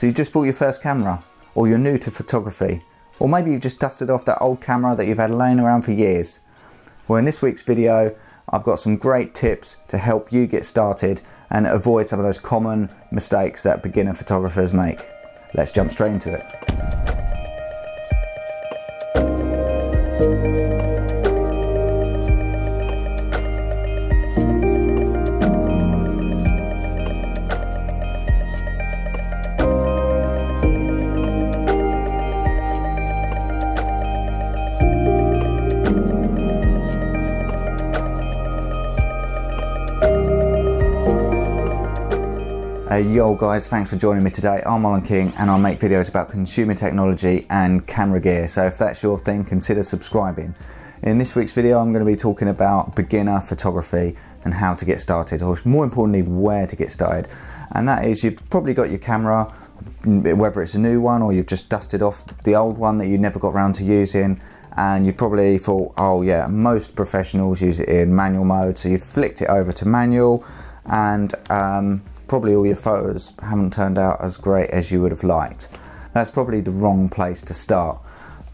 So you just bought your first camera, or you're new to photography, or maybe you've just dusted off that old camera that you've had laying around for years. Well, in this week's video, I've got some great tips to help you get started and avoid some of those common mistakes that beginner photographers make. Let's jump straight into it. Yo guys, thanks for joining me today. I'm Marlon King and I make videos about consumer technology and camera gear, so if that's your thing, consider subscribing. In this week's video I'm going to be talking about beginner photography and how to get started, or more importantly where to get started. And that is, you've probably got your camera, whether it's a new one or you've just dusted off the old one that you never got around to using, and you probably thought, oh yeah, most professionals use it in manual mode, so you've flicked it over to manual and probably all your photos haven't turned out as great as you would have liked. That's probably the wrong place to start.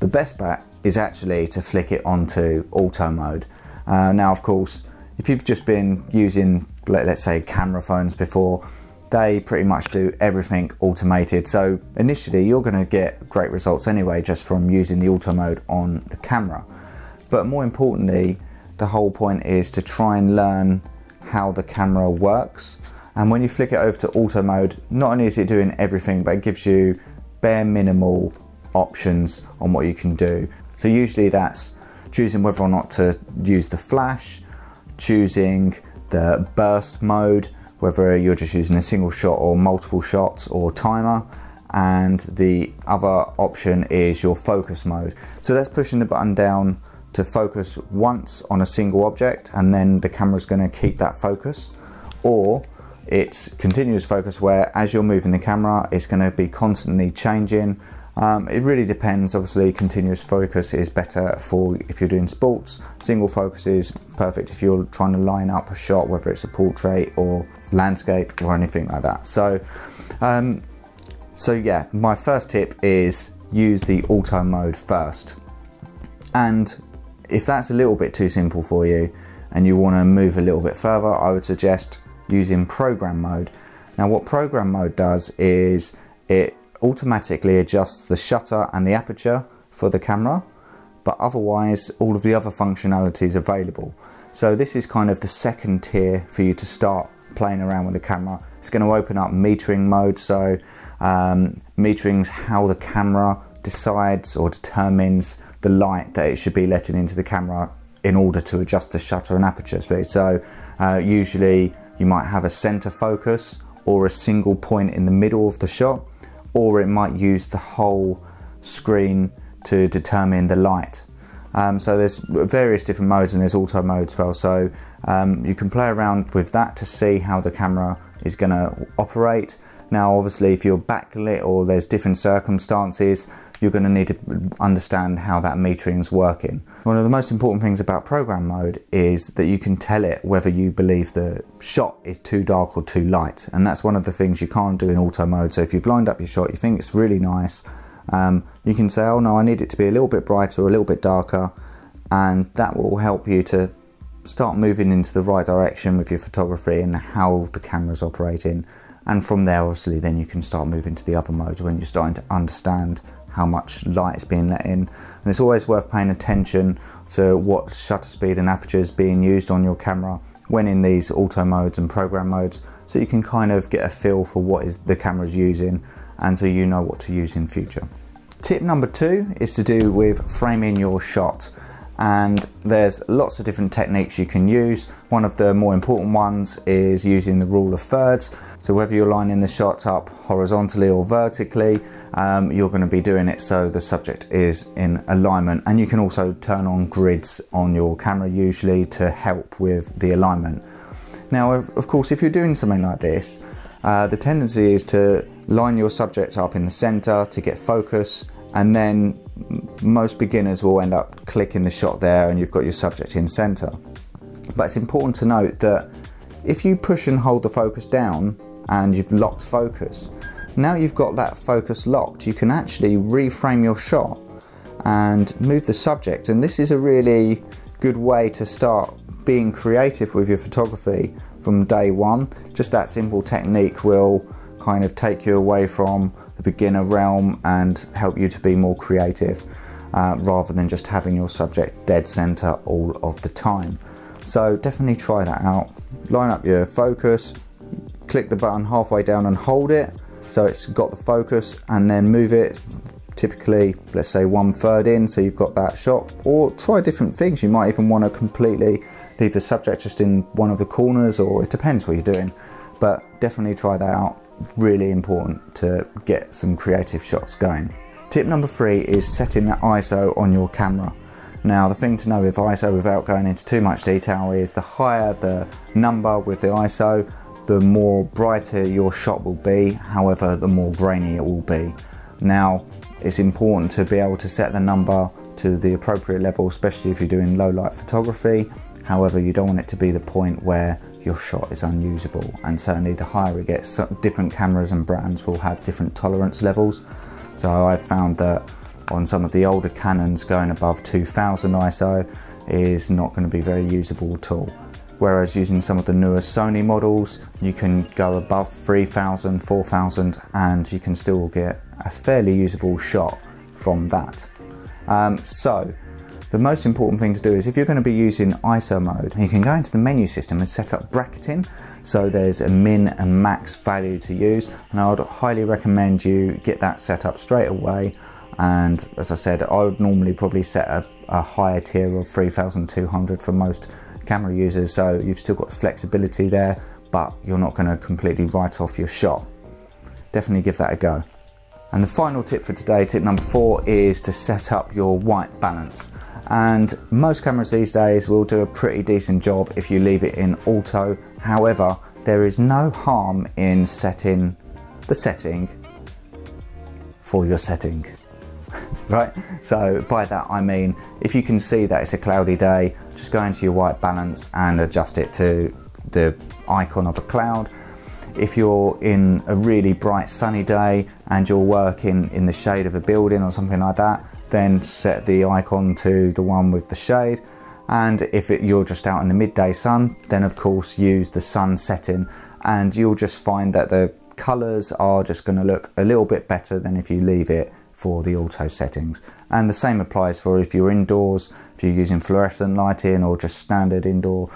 The best bet is actually to flick it onto auto mode. Now of course, if you've just been using, let's say, camera phones before, they pretty much do everything automated, so initially you're going to get great results anyway just from using the auto mode on the camera. But more importantly, the whole point is to try and learn how the camera works. And when you flick it over to auto mode, not only is it doing everything, but it gives you bare minimal options on what you can do. So usually that's choosing whether or not to use the flash, choosing the burst mode, whether you're just using a single shot or multiple shots or timer. And the other option is your focus mode. So that's pushing the button down to focus once on a single object, and then the camera's gonna keep that focus. Or it's continuous focus, where as you're moving the camera it's going to be constantly changing. It really depends. Obviously continuous focus is better for if you're doing sports. Single focus is perfect if you're trying to line up a shot, whether it's a portrait or landscape or anything like that. So yeah, my first tip is use the auto mode first. And if that's a little bit too simple for you and you want to move a little bit further, I would suggest using program mode. Now what program mode does is it automatically adjusts the shutter and the aperture for the camera, but otherwise all of the other functionality is available. So this is kind of the second tier for you to start playing around with the camera. It's going to open up metering mode, so metering's how the camera decides or determines the light that it should be letting into the camera in order to adjust the shutter and aperture speed. So usually you might have a center focus or a single point in the middle of the shot, or it might use the whole screen to determine the light. So there's various different modes, and there's auto mode as well. So you can play around with that to see how the camera is going to operate. Now obviously if you're backlit or there's different circumstances, you're going to need to understand how that metering is working. One of the most important things about program mode is that you can tell it whether you believe the shot is too dark or too light, and that's one of the things you can't do in auto mode. So if you've lined up your shot, you think it's really nice, you can say, oh no, I need it to be a little bit brighter or a little bit darker, and that will help you to start moving into the right direction with your photography and how the camera's operating. And from there obviously then you can start moving to the other modes when you're starting to understand how much light is being let in. And it's always worth paying attention to what shutter speed and aperture is being used on your camera when in these auto modes and program modes, so you can kind of get a feel for what is the camera's using, and so you know what to use in future. Tip number two is to do with framing your shot. And there's lots of different techniques you can use. One of the more important ones is using the rule of thirds. So whether you're lining the shot up horizontally or vertically, you're going to be doing it so the subject is in alignment. And you can also turn on grids on your camera usually to help with the alignment. Now of course if you're doing something like this, the tendency is to line your subject up in the center to get focus, and then most beginners will end up clicking the shot there and you've got your subject in center. But it's important to note that if you push and hold the focus down and you've locked focus, Now you've got that focus locked, you can actually reframe your shot and move the subject, and this is a really good way to start being creative with your photography from day one. Just that simple technique will kind of take you away from the beginner realm and help you to be more creative rather than just having your subject dead center all of the time. So definitely try that out. Line up your focus, click the button halfway down and hold it so it's got the focus, and then move it typically, let's say 1/3 in, so you've got that shot. Or try different things. You might even want to completely leave the subject just in one of the corners, or it depends what you're doing, but definitely try that out. Really important to get some creative shots going. Tip number 3 is setting the ISO on your camera. Now the thing to know with ISO, without going into too much detail, is the higher the number with the ISO, the more brighter your shot will be, however the more grainy it will be. Now it's important to be able to set the number to the appropriate level, especially if you're doing low light photography. However, you don't want it to be the point where your shot is unusable, and certainly the higher it gets, different cameras and brands will have different tolerance levels. So I've found that on some of the older Canons, going above 2000 ISO is not going to be very usable at all. Whereas using some of the newer Sony models, you can go above 3000, 4000 and you can still get a fairly usable shot from that. So the most important thing to do is, if you're going to be using ISO mode, you can go into the menu system and set up bracketing. So there's a min and max value to use, and I would highly recommend you get that set up straight away. And as I said, I would normally probably set a higher tier of 3200 for most camera users, so you've still got flexibility there, but you're not going to completely write off your shot. Definitely give that a go. And the final tip for today, tip number 4, is to set up your white balance. And most cameras these days will do a pretty decent job if you leave it in auto. However, there is no harm in setting the setting for your setting. Right, so by that I mean, if you can see that it's a cloudy day, just go into your white balance and adjust it to the icon of a cloud. If you're in a really bright sunny day and you're working in the shade of a building or something like that, then set the icon to the one with the shade. And if you're just out in the midday sun, then of course use the sun setting, and you'll just find that the colors are just going to look a little bit better than if you leave it for the auto settings. And the same applies for if you're indoors, if you're using fluorescent lighting or just standard indoor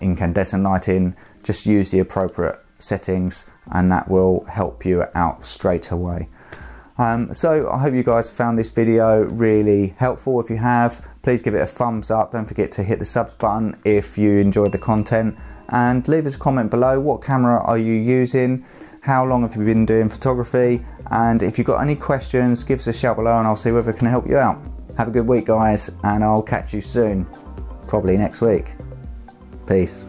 incandescent lighting, just use the appropriate settings and that will help you out straight away. So I hope you guys found this video really helpful. If you have, please give it a thumbs up. Don't forget to hit the subs button if you enjoyed the content, and leave us a comment below. What camera are you using? How long have you been doing photography? And if you've got any questions, give us a shout below and I'll see whether I can help you out. Have a good week guys, and I'll catch you soon, probably next week. Peace.